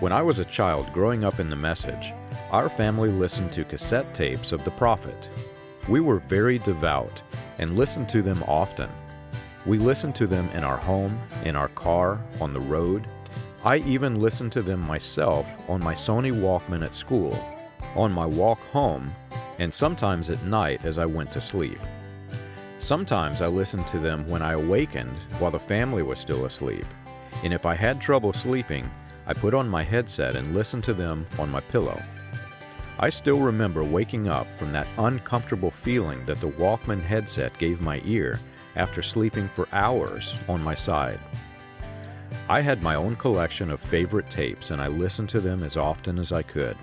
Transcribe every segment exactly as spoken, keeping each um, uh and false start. When I was a child growing up in the Message, our family listened to cassette tapes of the prophet. We were very devout and listened to them often. We listened to them in our home, in our car, on the road. I even listened to them myself on my Sony Walkman at school, on my walk home, and sometimes at night as I went to sleep. Sometimes I listened to them when I awakened while the family was still asleep, and if I had trouble sleeping, I put on my headset and listened to them on my pillow. I still remember waking up from that uncomfortable feeling that the Walkman headset gave my ear after sleeping for hours on my side. I had my own collection of favorite tapes and I listened to them as often as I could.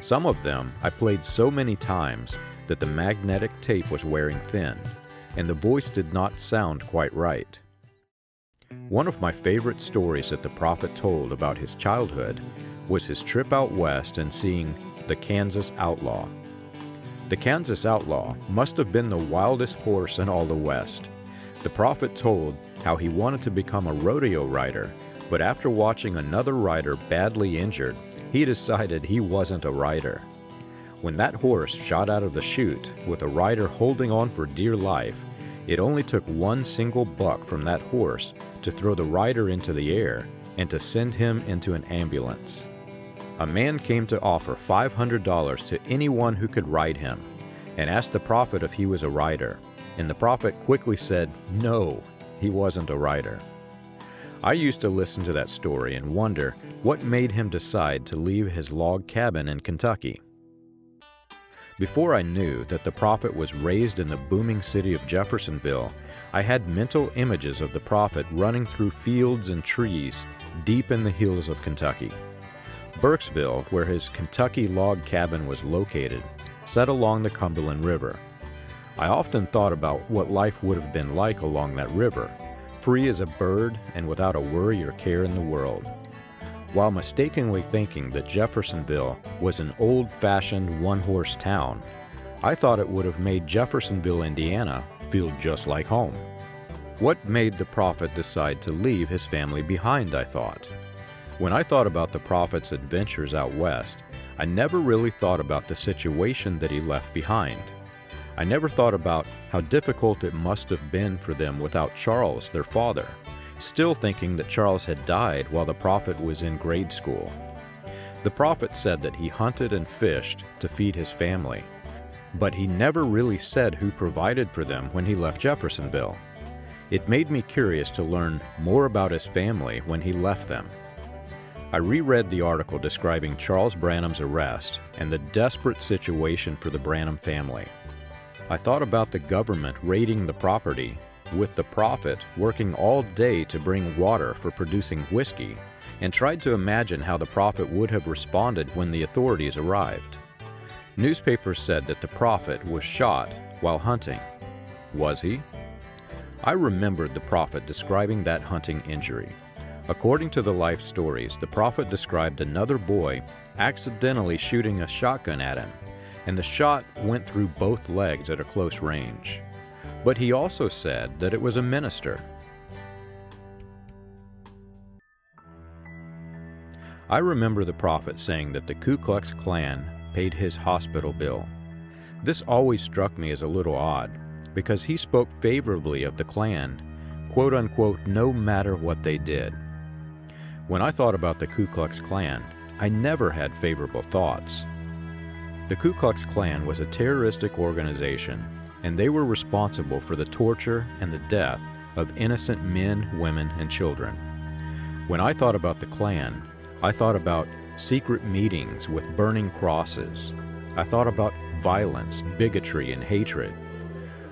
Some of them I played so many times that the magnetic tape was wearing thin, and the voice did not sound quite right. One of my favorite stories that the prophet told about his childhood was his trip out west and seeing the Kansas Outlaw. The Kansas Outlaw must have been the wildest horse in all the West. The prophet told how he wanted to become a rodeo rider, but after watching another rider badly injured, he decided he wasn't a rider. When that horse shot out of the chute with a rider holding on for dear life, it only took one single buck from that horse to throw the rider into the air and to send him into an ambulance. A man came to offer five hundred dollars to anyone who could ride him and asked the prophet if he was a rider, and the prophet quickly said, no, he wasn't a rider. I used to listen to that story and wonder what made him decide to leave his log cabin in Kentucky. Before I knew that the prophet was raised in the booming city of Jeffersonville, I had mental images of the prophet running through fields and trees deep in the hills of Kentucky. Burkesville, where his Kentucky log cabin was located, set along the Cumberland River. I often thought about what life would have been like along that river, free as a bird and without a worry or care in the world. While mistakenly thinking that Jeffersonville was an old-fashioned one-horse town, I thought it would have made Jeffersonville, Indiana, feel just like home. What made the prophet decide to leave his family behind, I thought. When I thought about the prophet's adventures out west, I never really thought about the situation that he left behind. I never thought about how difficult it must have been for them without Charles, their father, still thinking that Charles had died while the prophet was in grade school. The prophet said that he hunted and fished to feed his family, but he never really said who provided for them when he left Jeffersonville. It made me curious to learn more about his family when he left them. I reread the article describing Charles Branham's arrest and the desperate situation for the Branham family. I thought about the government raiding the property, with the prophet working all day to bring water for producing whiskey, and tried to imagine how the prophet would have responded when the authorities arrived. Newspapers said that the prophet was shot while hunting. Was he? I remembered the prophet describing that hunting injury. According to the life stories, the prophet described another boy accidentally shooting a shotgun at him, and the shot went through both legs at a close range. But he also said that it was a minister. I remember the prophet saying that the Ku Klux Klan paid his hospital bill. This always struck me as a little odd, because he spoke favorably of the Klan, quote unquote, no matter what they did. When I thought about the Ku Klux Klan, I never had favorable thoughts. The Ku Klux Klan was a terroristic organization, and they were responsible for the torture and the death of innocent men, women, and children. When I thought about the Klan, I thought about secret meetings with burning crosses. I thought about violence, bigotry, and hatred.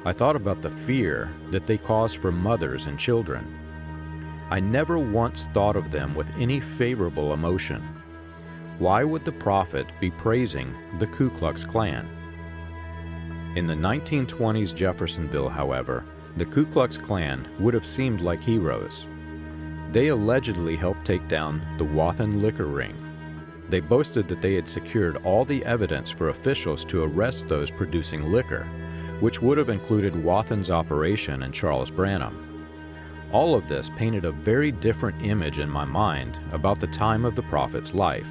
I thought about the fear that they caused for mothers and children. I never once thought of them with any favorable emotion. Why would the prophet be praising the Ku Klux Klan? In the nineteen twenties Jeffersonville, however, the Ku Klux Klan would have seemed like heroes. They allegedly helped take down the Wathen liquor ring. They boasted that they had secured all the evidence for officials to arrest those producing liquor, which would have included Wathen's operation and Charles Branham. All of this painted a very different image in my mind about the time of the prophet's life.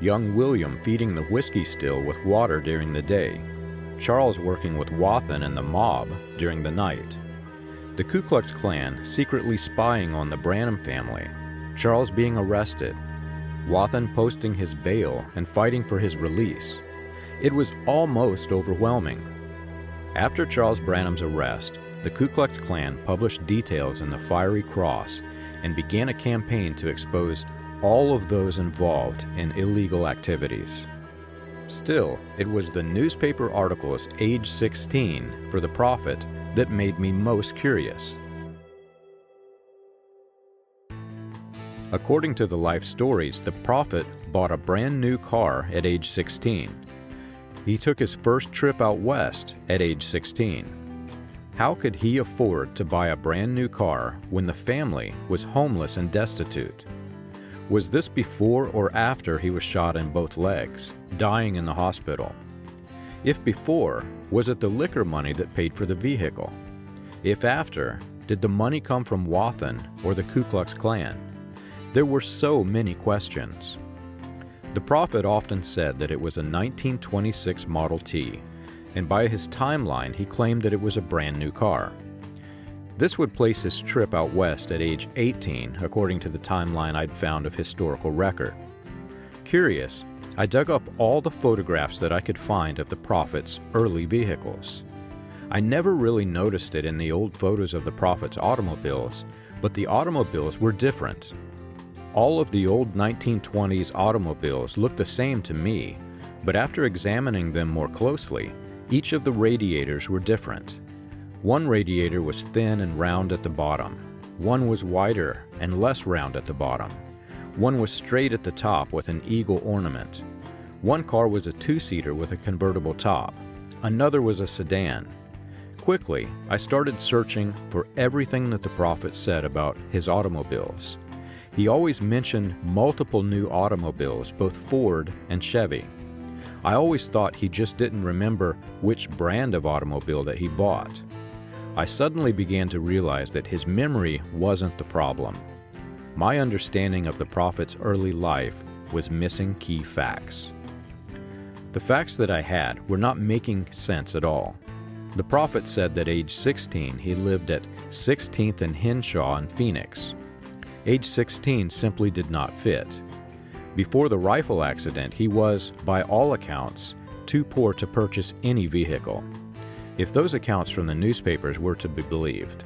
Young William feeding the whiskey still with water during the day, Charles working with Wathen and the mob during the night, the Ku Klux Klan secretly spying on the Branham family, Charles being arrested, Wathen posting his bail and fighting for his release. It was almost overwhelming. After Charles Branham's arrest, the Ku Klux Klan published details in the Fiery Cross and began a campaign to expose all of those involved in illegal activities. Still, it was the newspaper articles age sixteen for the prophet that made me most curious. According to the life stories, the prophet bought a brand new car at age sixteen. He took his first trip out west at age sixteen. How could he afford to buy a brand new car when the family was homeless and destitute? Was this before or after he was shot in both legs, dying in the hospital? If before, was it the liquor money that paid for the vehicle? If after, did the money come from Wathen or the Ku Klux Klan? There were so many questions. The prophet often said that it was a nineteen twenty-six Model T, and by his timeline he claimed that it was a brand new car. This would place his trip out west at age eighteen, according to the timeline I'd found of historical record. Curious, I dug up all the photographs that I could find of the prophet's early vehicles. I never really noticed it in the old photos of the prophet's automobiles, but the automobiles were different. All of the old nineteen twenties automobiles looked the same to me, but after examining them more closely, each of the radiators were different. One radiator was thin and round at the bottom. One was wider and less round at the bottom. One was straight at the top with an eagle ornament. One car was a two-seater with a convertible top. Another was a sedan. Quickly, I started searching for everything that the prophet said about his automobiles. He always mentioned multiple new automobiles, both Ford and Chevy. I always thought he just didn't remember which brand of automobile that he bought. I suddenly began to realize that his memory wasn't the problem. My understanding of the prophet's early life was missing key facts. The facts that I had were not making sense at all. The prophet said that age sixteen he lived at Sixteenth and Henshaw in Phoenix. Age sixteen simply did not fit. Before the rifle accident, he was, by all accounts, too poor to purchase any vehicle, if those accounts from the newspapers were to be believed.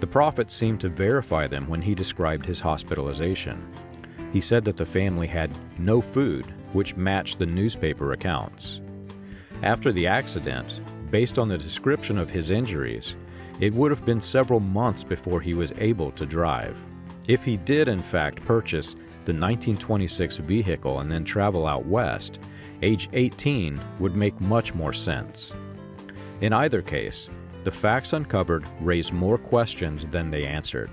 The prophet seemed to verify them when he described his hospitalization. He said that the family had no food, which matched the newspaper accounts. After the accident, based on the description of his injuries, it would have been several months before he was able to drive. If he did in fact purchase the nineteen twenty-six vehicle and then travel out west, age eighteen would make much more sense. In either case, the facts uncovered raised more questions than they answered.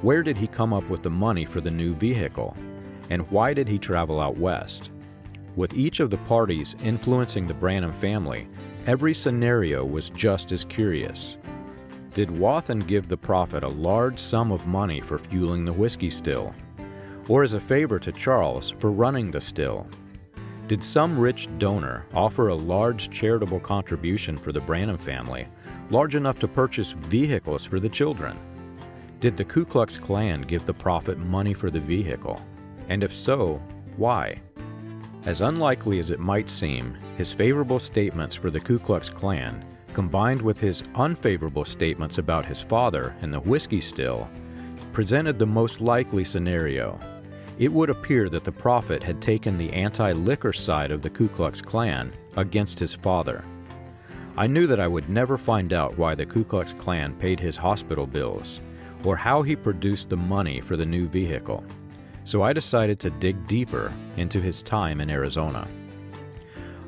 Where did he come up with the money for the new vehicle? And why did he travel out west? With each of the parties influencing the Branham family, every scenario was just as curious. Did Wathen give the prophet a large sum of money for fueling the whiskey still? Or as a favor to Charles for running the still? Did some rich donor offer a large charitable contribution for the Branham family, large enough to purchase vehicles for the children? Did the Ku Klux Klan give the prophet money for the vehicle? And if so, why? As unlikely as it might seem, his favorable statements for the Ku Klux Klan, combined with his unfavorable statements about his father and the whiskey still, presented the most likely scenario. It would appear that the prophet had taken the anti-liquor side of the Ku Klux Klan against his father. I knew that I would never find out why the Ku Klux Klan paid his hospital bills, or how he produced the money for the new vehicle, so I decided to dig deeper into his time in Arizona.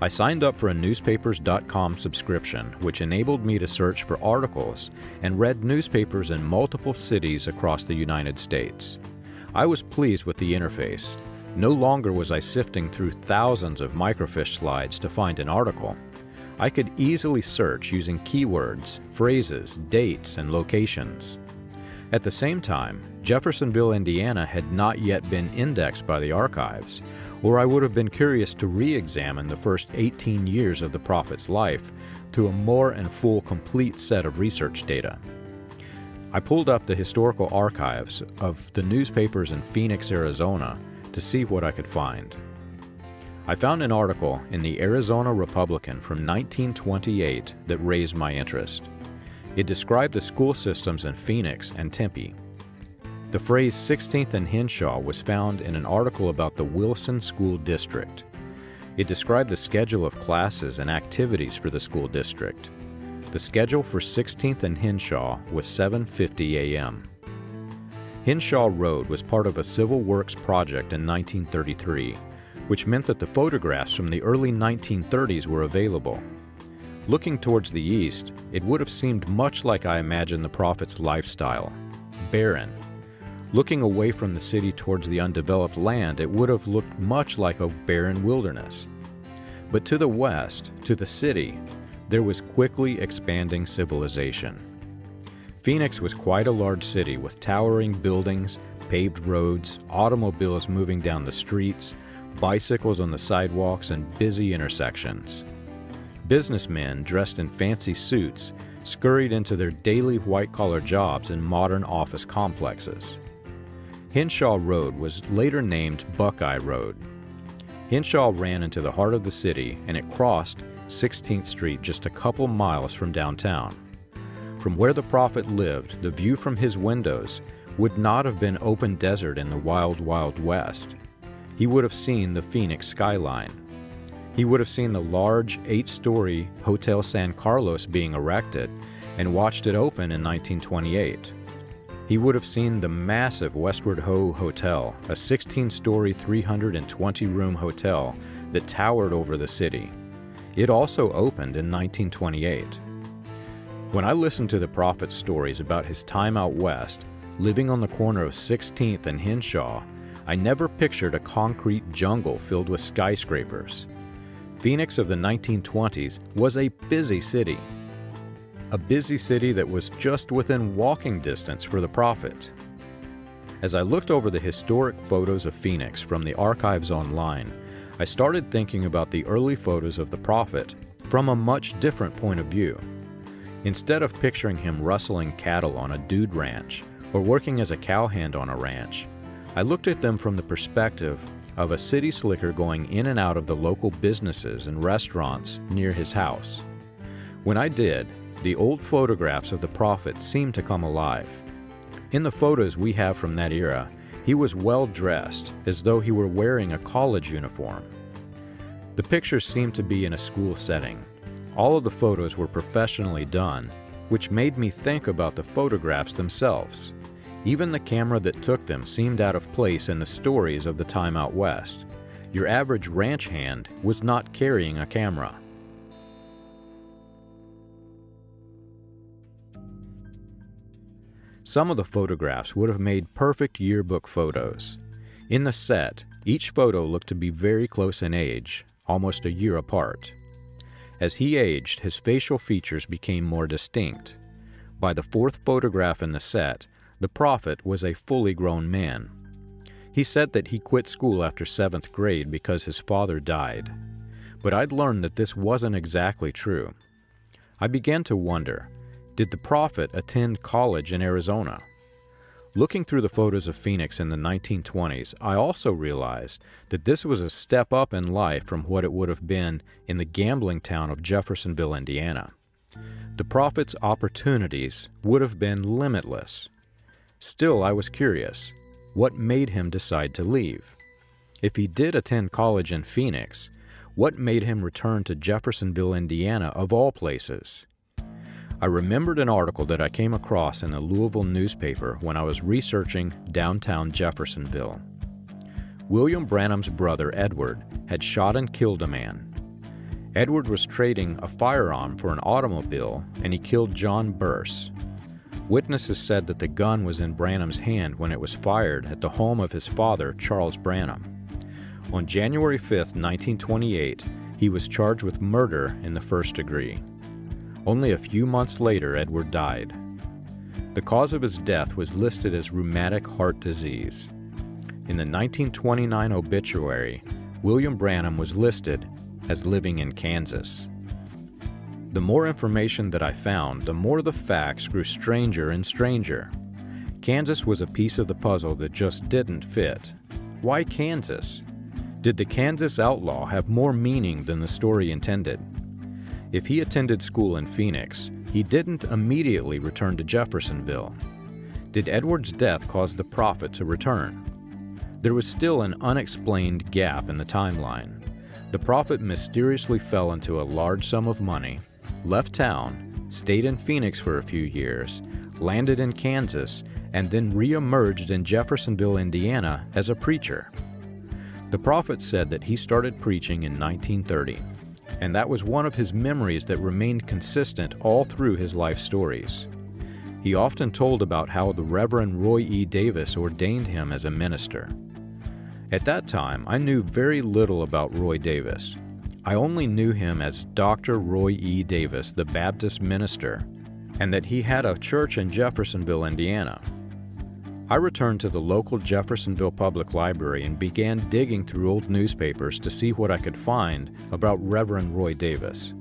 I signed up for a newspapers dot com subscription, which enabled me to search for articles and read newspapers in multiple cities across the United States. I was pleased with the interface, No longer was I sifting through thousands of microfiche slides to find an article. I could easily search using keywords, phrases, dates, and locations. At the same time, Jeffersonville, Indiana had not yet been indexed by the archives, or I would have been curious to re-examine the first eighteen years of the prophet's life through a more and full complete set of research data. I pulled up the historical archives of the newspapers in Phoenix, Arizona, to see what I could find. I found an article in the Arizona Republican from nineteen twenty-eight that raised my interest. It described the school systems in Phoenix and Tempe. The phrase Sixteenth and Henshaw was found in an article about the Wilson School District. It described the schedule of classes and activities for the school district. The schedule for Sixteenth and Henshaw was seven fifty a m Henshaw Road was part of a civil works project in nineteen thirty-three, which meant that the photographs from the early nineteen thirties were available. Looking towards the east, it would have seemed much like I imagined the prophet's lifestyle, barren. Looking away from the city towards the undeveloped land, it would have looked much like a barren wilderness. But to the west, to the city, there was quickly expanding civilization. Phoenix was quite a large city with towering buildings, paved roads, automobiles moving down the streets, bicycles on the sidewalks, and busy intersections. Businessmen dressed in fancy suits scurried into their daily white-collar jobs in modern office complexes. Henshaw Road was later named Buckeye Road. Henshaw ran into the heart of the city, and it crossed sixteenth street just a couple miles from downtown. From where the prophet lived, the view from his windows would not have been open desert in the wild, wild west. He would have seen the Phoenix skyline. He would have seen the large eight-story Hotel San Carlos being erected and watched it open in nineteen twenty-eight. He would have seen the massive Westward Ho Hotel, a sixteen-story, three hundred twenty room hotel that towered over the city. It also opened in nineteen twenty-eight. When I listened to the prophet's stories about his time out west, living on the corner of sixteenth and Henshaw, I never pictured a concrete jungle filled with skyscrapers. Phoenix of the nineteen twenties was a busy city. A busy city that was just within walking distance for the prophet. As I looked over the historic photos of Phoenix from the archives online, I started thinking about the early photos of the prophet from a much different point of view. Instead of picturing him rustling cattle on a dude ranch or working as a cowhand on a ranch, I looked at them from the perspective of a city slicker going in and out of the local businesses and restaurants near his house. When I did, the old photographs of the prophet seemed to come alive. In the photos we have from that era, he was well-dressed, as though he were wearing a college uniform. The pictures seemed to be in a school setting. All of the photos were professionally done, which made me think about the photographs themselves. Even the camera that took them seemed out of place in the stories of the time out west. Your average ranch hand was not carrying a camera. Some of the photographs would have made perfect yearbook photos. In the set, each photo looked to be very close in age, almost a year apart. As he aged, his facial features became more distinct. By the fourth photograph in the set, the prophet was a fully grown man. He said that he quit school after seventh grade because his father died. But I'd learned that this wasn't exactly true. I began to wonder, did the prophet attend college in Arizona? Looking through the photos of Phoenix in the nineteen twenties, I also realized that this was a step up in life from what it would have been in the gambling town of Jeffersonville, Indiana. The prophet's opportunities would have been limitless. Still, I was curious. What made him decide to leave? If he did attend college in Phoenix, what made him return to Jeffersonville, Indiana, of all places? I remembered an article that I came across in a Louisville newspaper when I was researching downtown Jeffersonville. William Branham's brother, Edward, had shot and killed a man. Edward was trading a firearm for an automobile, and he killed John Burse. Witnesses said that the gun was in Branham's hand when it was fired at the home of his father, Charles Branham. On January fifth, nineteen twenty-eight, he was charged with murder in the first degree. Only a few months later, Edward died. The cause of his death was listed as rheumatic heart disease. In the nineteen twenty-nine obituary, William Branham was listed as living in Kansas. The more information that I found, the more the facts grew stranger and stranger. Kansas was a piece of the puzzle that just didn't fit. Why Kansas? Did the Kansas outlaw have more meaning than the story intended? If he attended school in Phoenix, he didn't immediately return to Jeffersonville. Did Edward's death cause the prophet to return? There was still an unexplained gap in the timeline. The prophet mysteriously fell into a large sum of money, left town, stayed in Phoenix for a few years, landed in Kansas, and then re-emerged in Jeffersonville, Indiana as a preacher. The prophet said that he started preaching in nineteen thirty. And that was one of his memories that remained consistent all through his life stories. He often told about how the Reverend Roy E. Davis ordained him as a minister. At that time, I knew very little about Roy Davis. I only knew him as Doctor Roy E. Davis, the Baptist minister, and that he had a church in Jeffersonville, Indiana. I returned to the local Jeffersonville Public Library and began digging through old newspapers to see what I could find about Reverend Roy Davis.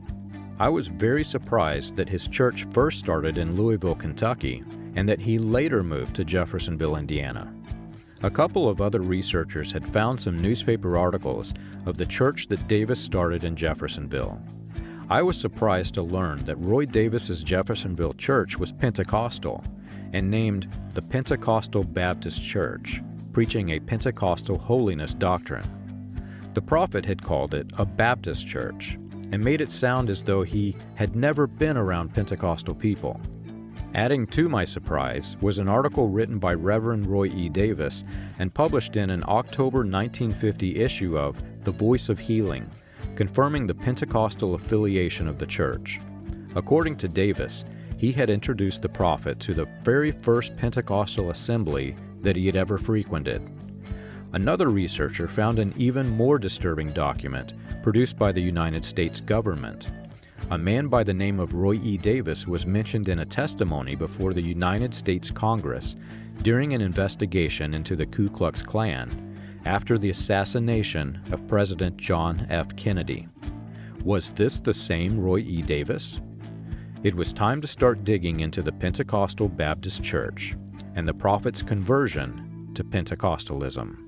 I was very surprised that his church first started in Louisville, Kentucky, and that he later moved to Jeffersonville, Indiana. A couple of other researchers had found some newspaper articles of the church that Davis started in Jeffersonville. I was surprised to learn that Roy Davis's Jeffersonville church was Pentecostal, and named the Pentecostal Baptist Church, preaching a Pentecostal holiness doctrine. The prophet had called it a Baptist church and made it sound as though he had never been around Pentecostal people. Adding to my surprise was an article written by Reverend Roy E. Davis and published in an October nineteen fifty issue of The Voice of Healing, confirming the Pentecostal affiliation of the church. According to Davis, he had introduced the prophet to the very first Pentecostal assembly that he had ever frequented. Another researcher found an even more disturbing document produced by the United States government. A man by the name of Roy E. Davis was mentioned in a testimony before the United States Congress during an investigation into the Ku Klux Klan after the assassination of President John F. Kennedy. Was this the same Roy E. Davis? It was time to start digging into the Pentecostal Baptist Church and the prophet's conversion to Pentecostalism.